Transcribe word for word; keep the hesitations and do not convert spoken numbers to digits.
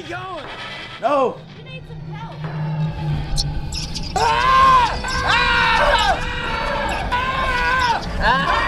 keep going. No. You need some help. Ah! Ah! Ah! Ah!